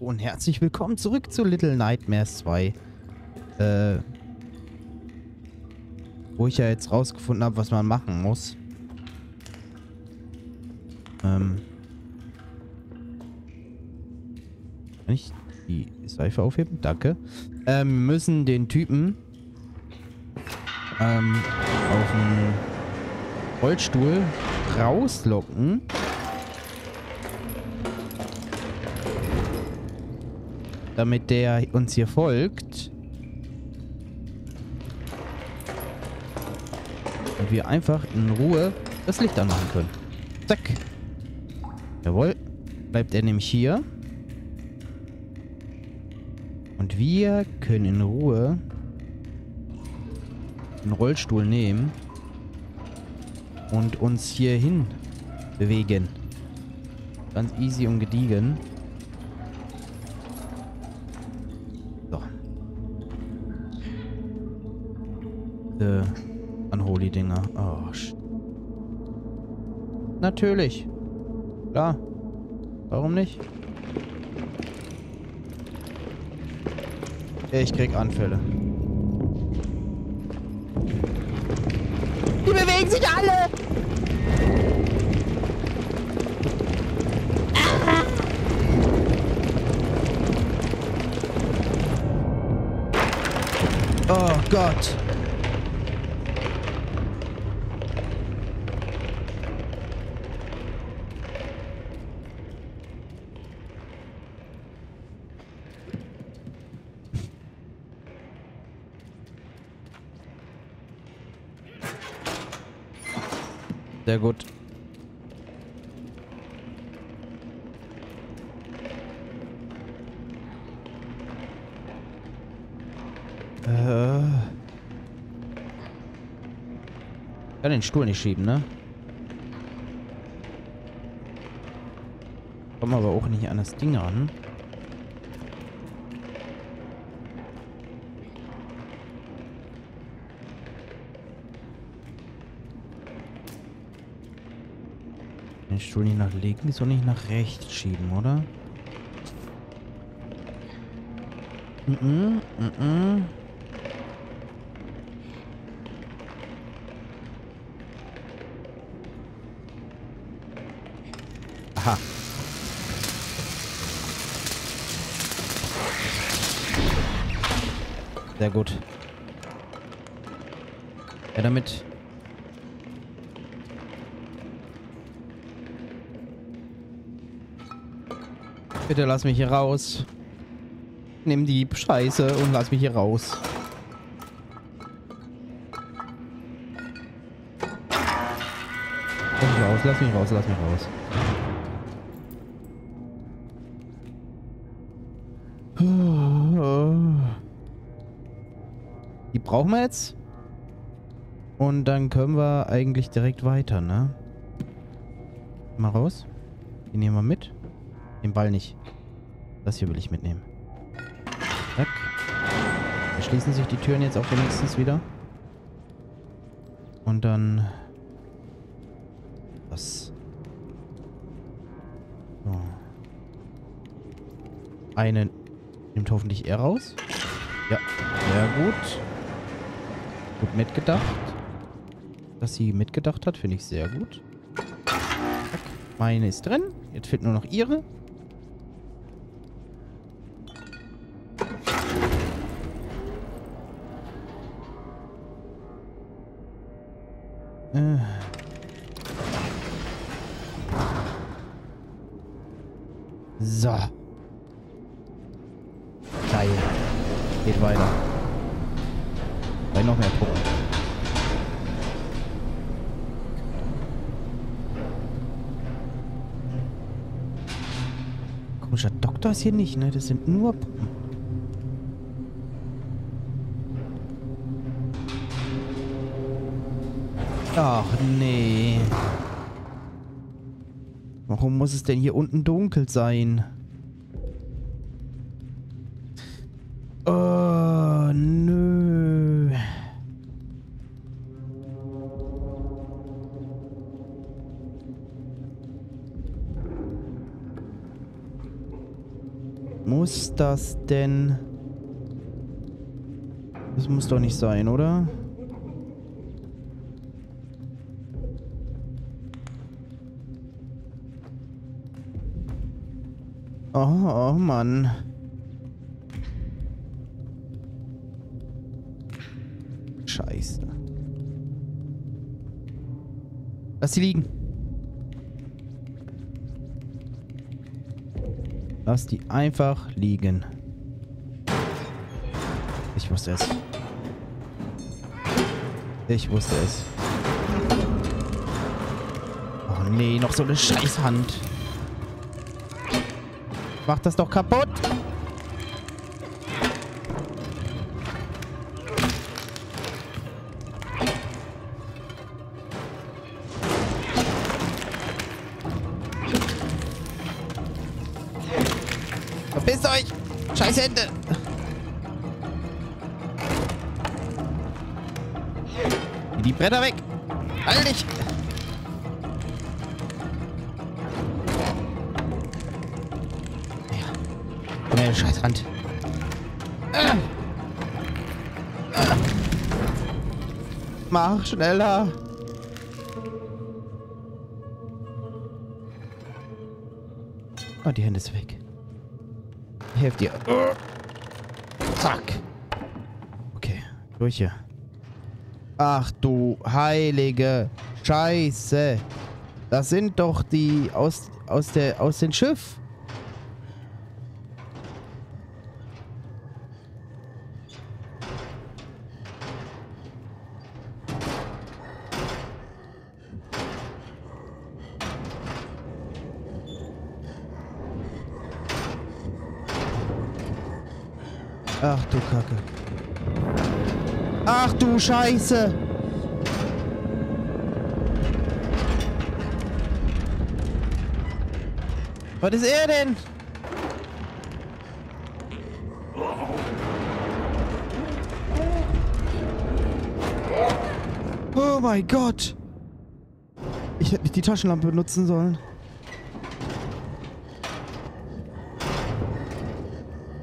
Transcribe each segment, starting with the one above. Und herzlich willkommen zurück zu Little Nightmares 2. Wo ich ja jetzt rausgefunden habe, was man machen muss. Kann ich die Seife aufheben? Danke. Wir müssen den Typen auf den Rollstuhl rauslocken. Damit der uns hier folgt. Und wir einfach in Ruhe das Licht anmachen können. Zack. Jawohl. Bleibt er nämlich hier. Und wir können in Ruhe den Rollstuhl nehmen. Und uns hierhin bewegen. Ganz easy und gediegen. Unholy Dinger. Oh, natürlich. Klar. Warum nicht? Ich krieg Anfälle. Die bewegen sich alle! Oh Gott! Sehr gut. Ich kann den Stuhl nicht schieben, ne? Komm aber auch nicht an das Ding ran. Den Stuhl nicht nach links und nicht nach rechts schieben, oder? Aha. Sehr gut. Ja, damit. Bitte lass mich hier raus. Nimm die Scheiße und lass mich hier raus. Lass mich raus, lass mich raus, lass mich raus. Die brauchen wir jetzt. Und dann können wir eigentlich direkt weiter, ne? Mal raus. Die nehmen wir mit. Den Ball nicht. Das hier will ich mitnehmen. Zack. Da schließen sich die Türen jetzt auch wenigstens wieder. Und dann... Was? So. Eine nimmt hoffentlich er raus. Ja, sehr gut. Gut mitgedacht. Dass sie mitgedacht hat, finde ich sehr gut. Zack. Meine ist drin. Jetzt fehlt nur noch ihre. So. Geil. Geht weiter. Weil noch mehr Puppen. Komischer Doktor ist hier nicht, ne? Das sind nur Puppen. Ach, nee. Warum muss es denn hier unten dunkel sein? Oh, nö. Muss das denn... Das muss doch nicht sein, oder? Oh, oh Mann. Scheiße. Lass die liegen. Lass die einfach liegen. Ich wusste es. Ich wusste es. Oh nee, noch so eine Scheißhand. Mach das doch kaputt. Verpisst euch. Scheiß Hände. Die Bretter weg. Halt dich. Scheiß Hand. Mach schneller. Oh, die Hände ist weg. Ich helf dir. Zack. Okay, durch hier. Ach du heilige Scheiße. Das sind doch die aus dem Schiff. Ach du Kacke. Ach du Scheiße. Was ist er denn? Oh mein Gott. Ich hätte nicht die Taschenlampe benutzen sollen.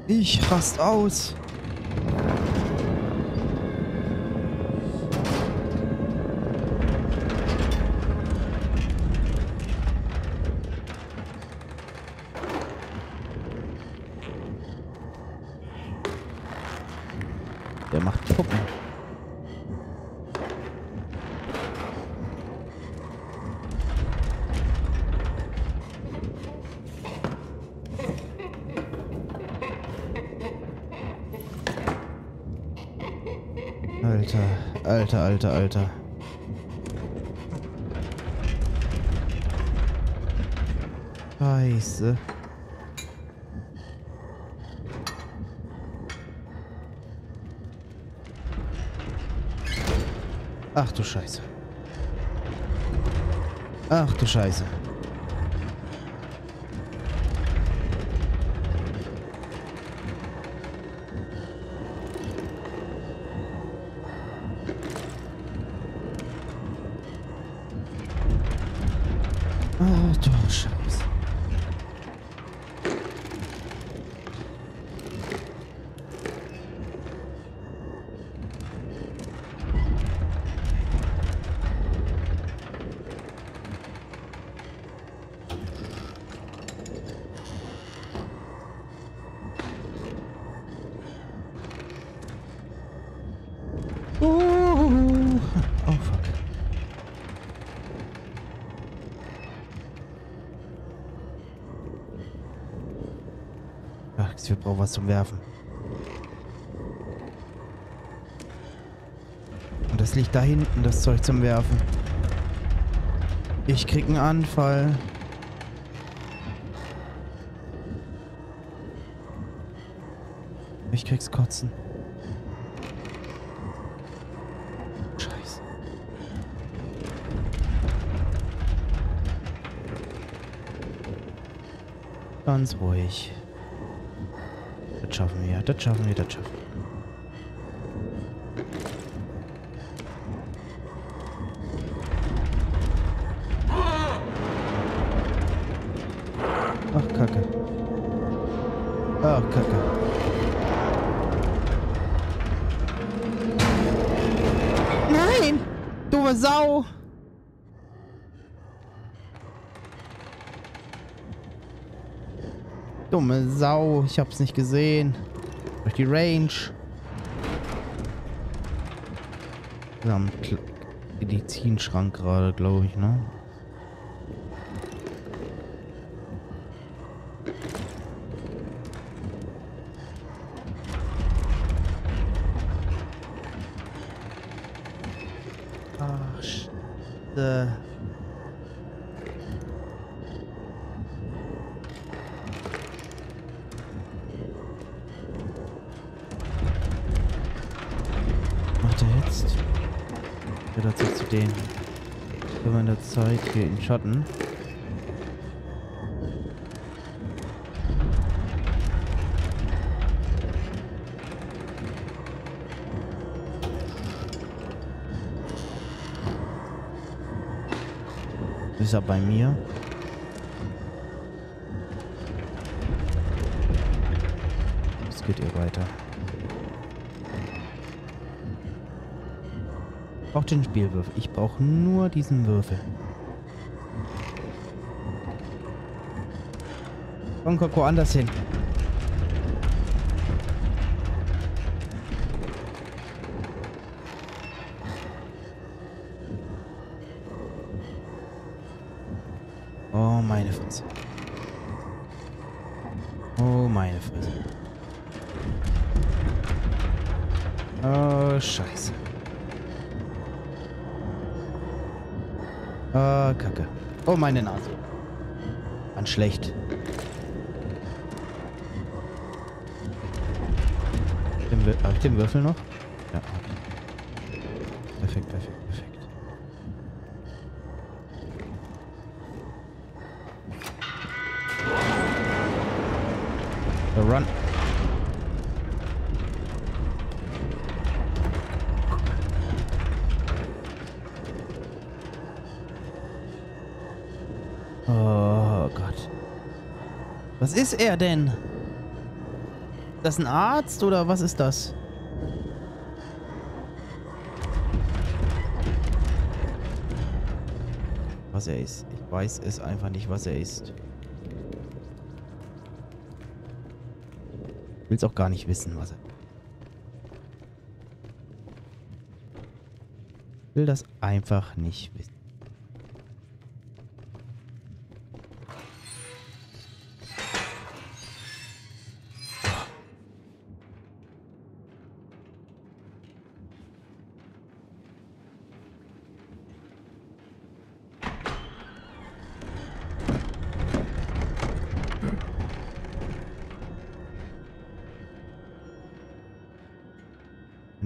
Ich rast aus. Der macht Puppen. Alter. Scheiße. Ach du Scheiße. Ach du Scheiße. Ach du Scheiße. Wir brauchen was zum Werfen. Und das liegt da hinten, das Zeug zum Werfen. Ich krieg einen Anfall. Ich krieg's kotzen. Scheiße. Ganz ruhig. Das schaffen wir, das schaffen wir, das schaffen wir. Ach, Kacke. Ah, Kacke. Nein! Dumme Sau! Dumme Sau, ich hab's nicht gesehen. Durch die Range. Wir haben einen Medizinschrank gerade, glaube ich, ne? Ach, Scheiße. Zu denen. Wenn man in der Zeit hier in Schatten. Ist er bei mir? Es geht ihr weiter. Ich brauche den Spielwürfel. Ich brauche nur diesen Würfel. Komm, guck woanders hin. Oh, meine Fresse. Oh, meine Fresse. Oh, Scheiße. Ah, Kacke. Oh, meine Nase. Ganz schlecht. Hab ich den Würfel noch? Ja, okay. Perfekt, perfekt, perfekt. So, run. Oh Gott. Was ist er denn? Ist das ein Arzt oder was ist das? Was er ist. Ich weiß es einfach nicht, was er ist. Ich will's auch gar nicht wissen, was er ist. Ich will das einfach nicht wissen.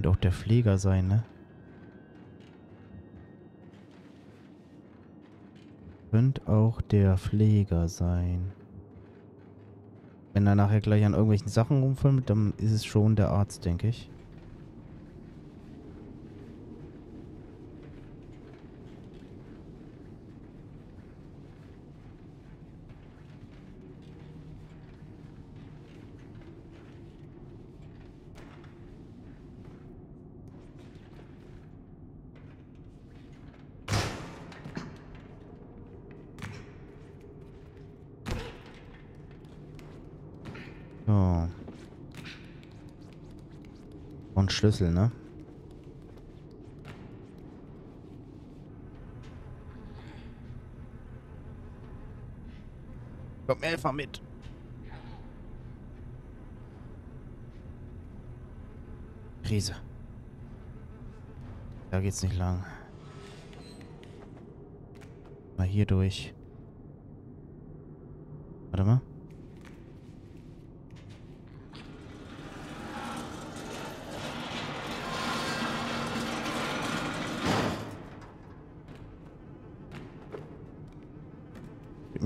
Auch der Pfleger sein, ne? Könnte auch der Pfleger sein. Wenn er nachher gleich an irgendwelchen Sachen rumfilmt, dann ist es schon der Arzt, denke ich. Und Schlüssel, ne? Komm, Elfer mit. Riese. Da geht's nicht lang. Mal hier durch. Warte mal.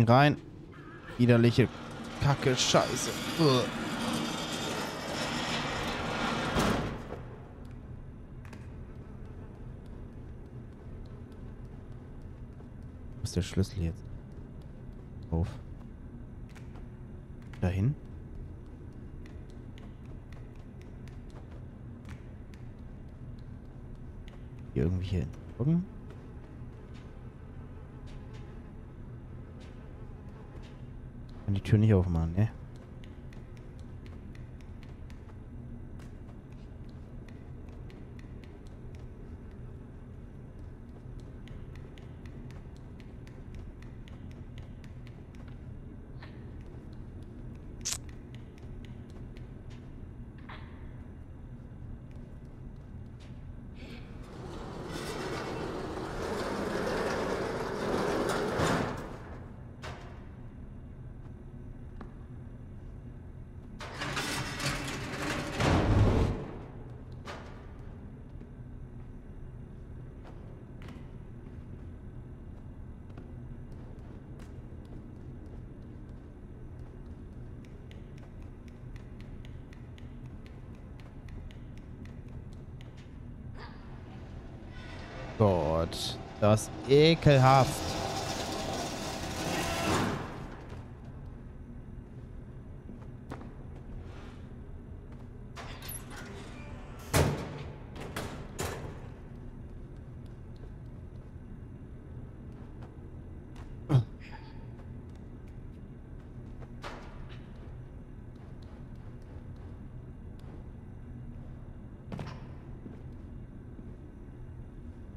Rein. Widerliche Kacke, Scheiße. Ugh. Wo ist der Schlüssel jetzt? Auf. Dahin? Hier irgendwie hin. Gucken. Ich kann die Tür nicht aufmachen, ne? Gott, das ist ekelhaft.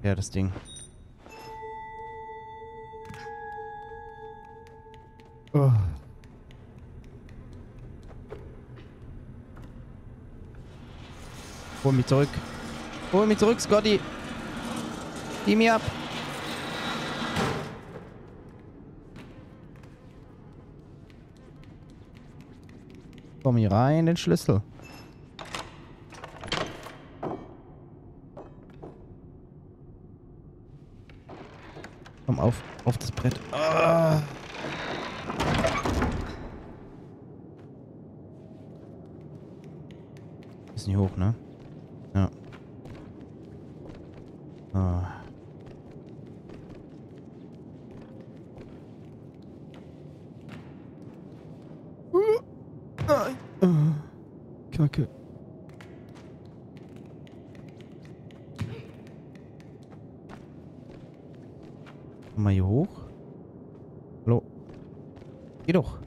Ja, das Ding. Oh. Hol mich zurück. Hol mich zurück, Scotty. Gib mir ab. Komm hier rein, den Schlüssel. Komm auf das Brett. Ah. Ist nicht hoch, ne? Ja. Ah. Kacke. Mal hier hoch. Hallo. Geh doch.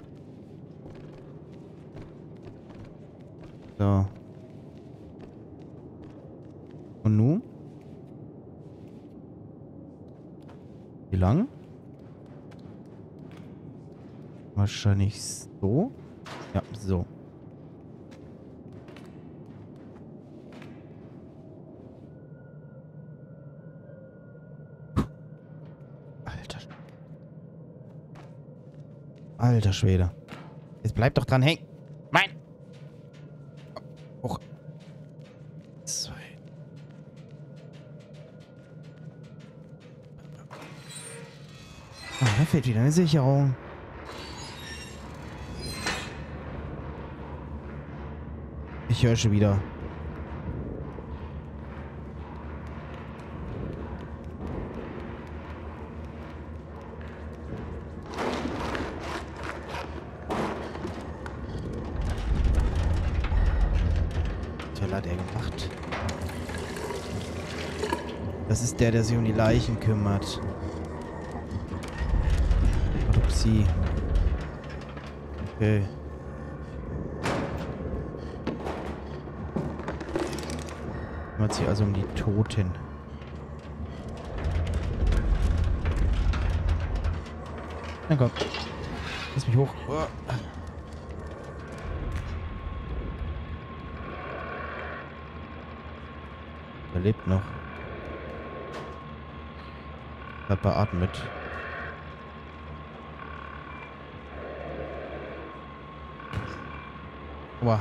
So. Und nun? Wie lang? Wahrscheinlich so. Ja, so. Alter Schwede. Jetzt bleib doch dran hängen. Nein. Hoch. Zwei. Ah, da fehlt wieder eine Sicherung. Ich höre schon wieder. Das ist der sich um die Leichen kümmert. Upsi. Okay. Kümmert sich also um die Toten. Na komm. Lass mich hoch. Oh. Er lebt noch. Hat beatmet. Wow.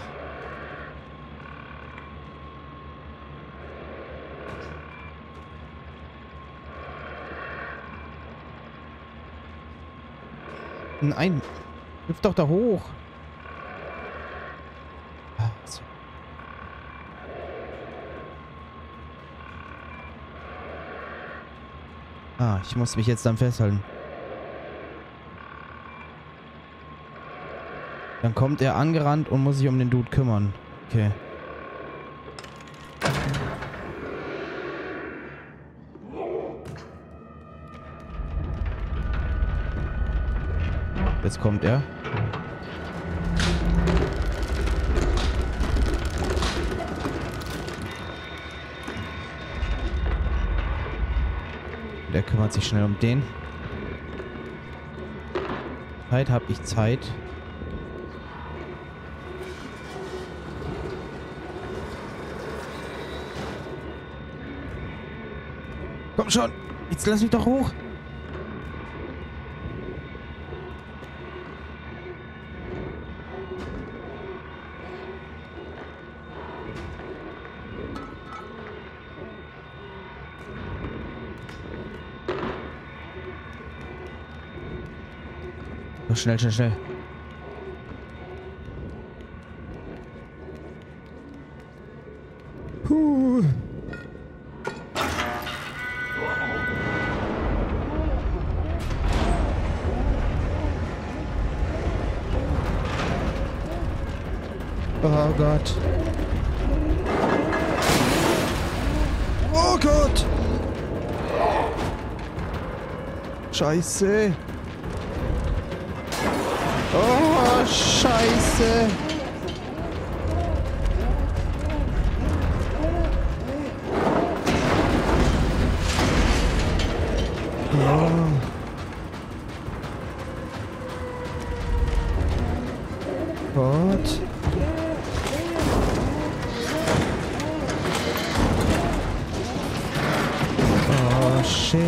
Nein. Hüpf doch da hoch. Ah, ich muss mich jetzt dann festhalten. Dann kommt er angerannt und muss sich um den Dude kümmern. Okay. Jetzt kommt er. Der kümmert sich schnell um den. Zeit habe ich Zeit. Komm schon! Jetzt lass mich doch hoch! Schnell, schnell, schnell. Puh. Oh Gott. Oh Gott. Scheiße. Oh, Scheiße. Oh. Gott. Oh, shit.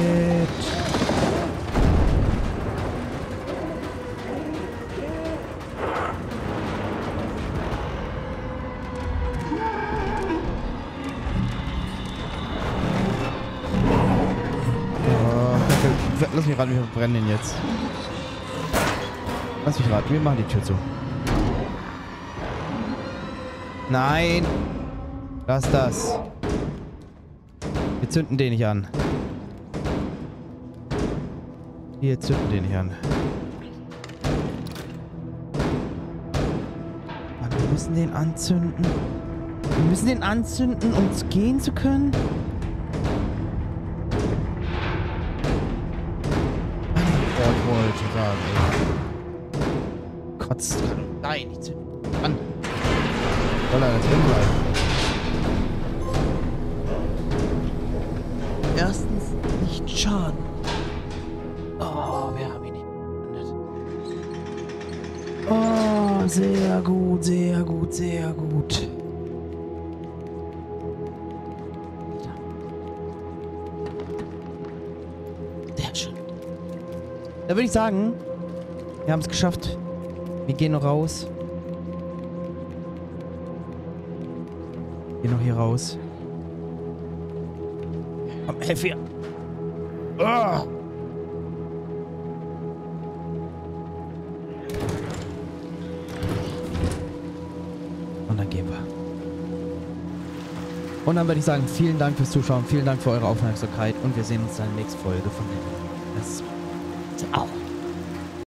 Lass mich raten, wir verbrennen den jetzt. Lass mich raten, wir machen die Tür zu. Nein! Lass das. Wir zünden den nicht an. Wir zünden den nicht an. Aber wir müssen den anzünden. Wir müssen den anzünden, um gehen zu können. Kotzt dran. Nein, nicht zu. An. Soll er da drin bleiben? Erstens nicht schaden. Oh, wir haben ihn nicht gefunden. Oh, sehr gut, sehr gut, sehr gut. Sehr schön. Da würde ich sagen, wir haben es geschafft. Wir gehen noch raus. Gehen noch hier raus. Komm, helf hier. Oh. Und dann gehen wir. Und dann würde ich sagen, vielen Dank fürs Zuschauen, vielen Dank für eure Aufmerksamkeit und wir sehen uns dann in der nächsten Folge von Netflix. Ciao.